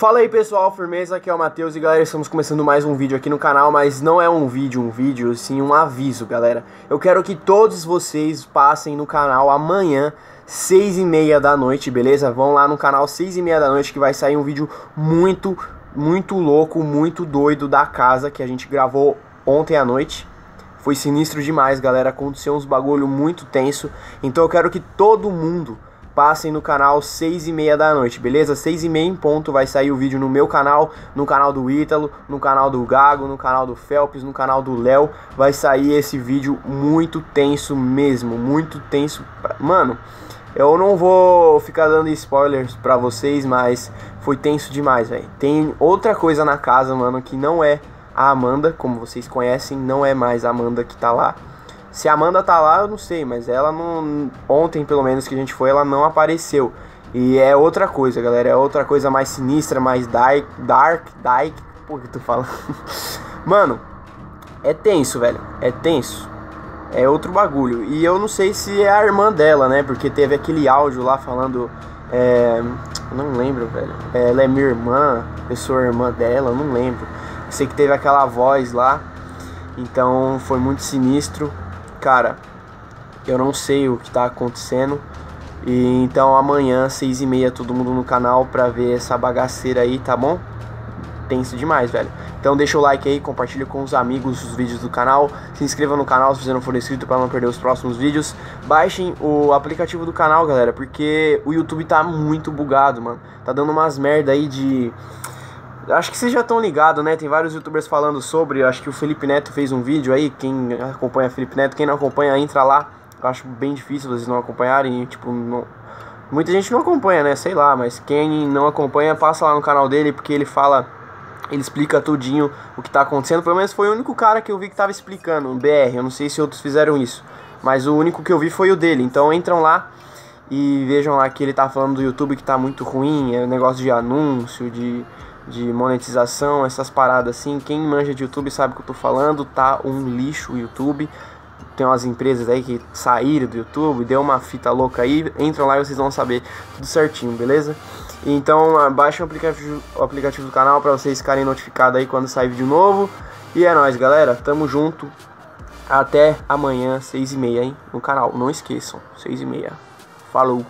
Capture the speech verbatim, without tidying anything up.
Fala aí pessoal, firmeza, aqui é o Mateus e galera, estamos começando mais um vídeo aqui no canal, mas não é um vídeo, um vídeo, sim um aviso, galera. Eu quero que todos vocês passem no canal amanhã, seis e meia da noite, beleza? Vão lá no canal seis e meia da noite que vai sair um vídeo muito, muito louco, muito doido da casa que a gente gravou ontem à noite. Foi sinistro demais, galera, aconteceu uns bagulho muito tenso, então eu quero que todo mundo passem no canal seis e meia da noite, beleza? seis e meia em ponto vai sair o vídeo no meu canal, no canal do Ítalo, no canal do Gago, no canal do Felps, no canal do Léo. Vai sair esse vídeo muito tenso mesmo, muito tenso. Mano, eu não vou ficar dando spoilers pra vocês, mas foi tenso demais, velho. Tem outra coisa na casa, mano, que não é a Amanda, como vocês conhecem, não é mais a Amanda que tá lá. Se a Amanda tá lá, eu não sei, mas ela não... Ontem, pelo menos, que a gente foi, ela não apareceu. E é outra coisa, galera. É outra coisa mais sinistra, mais dark... Dark... Dark... Por que tu fala? Mano, é tenso, velho. É tenso. É outro bagulho. E eu não sei se é a irmã dela, né? Porque teve aquele áudio lá falando... É... Não lembro, velho. Ela é minha irmã, eu sou irmã dela, não lembro. Eu sei que teve aquela voz lá. Então, foi muito sinistro. Cara, eu não sei o que tá acontecendo. E então amanhã, seis e meia, todo mundo no canal pra ver essa bagaceira aí, tá bom? Tenso demais, velho. Então deixa o like aí, compartilha com os amigos os vídeos do canal. Se inscreva no canal se você não for inscrito pra não perder os próximos vídeos. Baixem o aplicativo do canal, galera, porque o YouTube tá muito bugado, mano. Tá dando umas merda aí de... Acho que vocês já estão ligados, né? Tem vários youtubers falando sobre. Acho que o Felipe Neto fez um vídeo aí. Quem acompanha o Felipe Neto, quem não acompanha, entra lá. Eu acho bem difícil vocês não acompanharem. Tipo, não... muita gente não acompanha, né? Sei lá, mas quem não acompanha, passa lá no canal dele, porque ele fala, ele explica tudinho o que tá acontecendo. Pelo menos foi o único cara que eu vi que tava explicando, um B R. Eu não sei se outros fizeram isso, mas o único que eu vi foi o dele. Então entram lá e vejam lá que ele tá falando do YouTube que tá muito ruim. É um negócio de anúncio, de... de monetização, essas paradas assim. Quem manja de YouTube sabe o que eu tô falando. Tá um lixo o YouTube. Tem umas empresas aí que saíram do YouTube, deu uma fita louca aí. Entram lá e vocês vão saber tudo certinho, beleza? Então baixa o aplicativo, o aplicativo do canal pra vocês ficarem notificados aí quando sair vídeo novo. E é nóis, galera, tamo junto. Até amanhã, seis e meia, hein? No canal, não esqueçam, seis e meia. Falou!